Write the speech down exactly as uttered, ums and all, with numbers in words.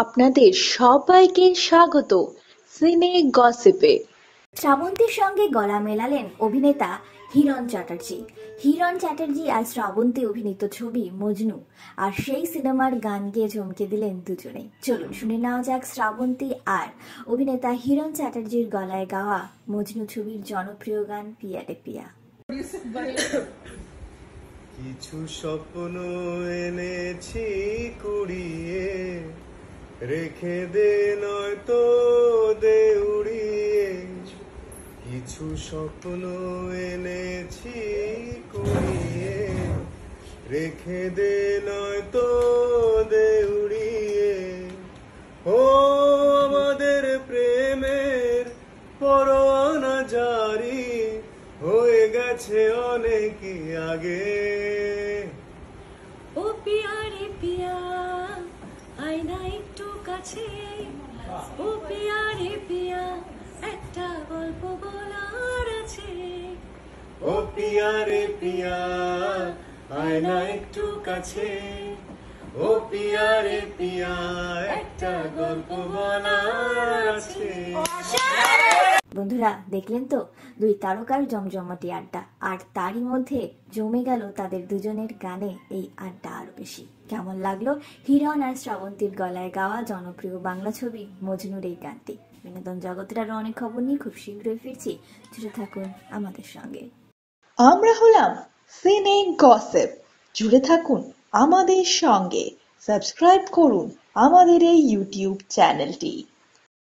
আপনাদের সবাইকে স্বাগত সিনে গসিপে। শ্রাবন্তীর সঙ্গে গলা মেলালেন অভিনেতা হিরণ চ্যাটার্জি। হিরণ চ্যাটার্জি আর শ্রাবন্তী অভিনীত ছবি মজনু আর সেই সিনেমার গান গেয়ে চমকে দিলেন দুজনে। চলুন শুনে নেওয়া যাক শ্রাবন্তী আর অভিনেতা হিরণ চ্যাটার্জির গলায় গাওয়া মজনু ছবির জনপ্রিয় গান পিয়া রে পিয়া। কিছু স্বপ্ন এনেছি কুড়িয়ে রেখে দে নয়তো দে উড়িয়ে, কিছু স্বপ্ন এনেছি কুড়িয়ে রেখে দে নয়তো দে উড়িয়ে, ও আমাদের প্রেমের পরোয়ানা জারি হয়ে গেছে অনেক আগে। ও পিয়া রে পিয়া আয়না একটু কাছে, ও পিয়া রে পিয়া একটা গল্প বলার আছে, ও পিয়া রে পিয়া আয়না একটু কাছে, ও পিয়া রে পিয়া একটা গল্প বলার আছে। বন্ধুরা দেখলেন তো দুই তারকার জমজমাটি আড্ডা, আর তারই মধ্যে জমে গেল তাদের দুজনের গানে এই আড্ডা আরো বেশি। কেমন লাগলো হিরণ আর শ্রাবন্তীর গলায় গাওয়া জনপ্রিয় বাংলা ছবি মজনুর এই গানটি? বিনোদন জগতের আরো অনেক খবর নিয়ে খুব শীঘ্রই ফিরছি, জুড়ে থাকুন আমাদের সঙ্গে। আমরা হলাম সিনে গসিপ, জুড়ে থাকুন আমাদের সঙ্গে, সাবস্ক্রাইব করুন আমাদের এই ইউটিউব চ্যানেলটি।